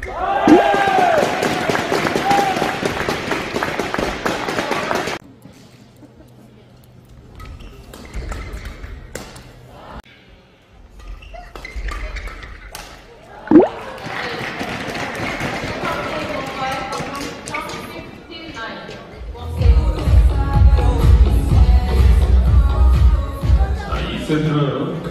Central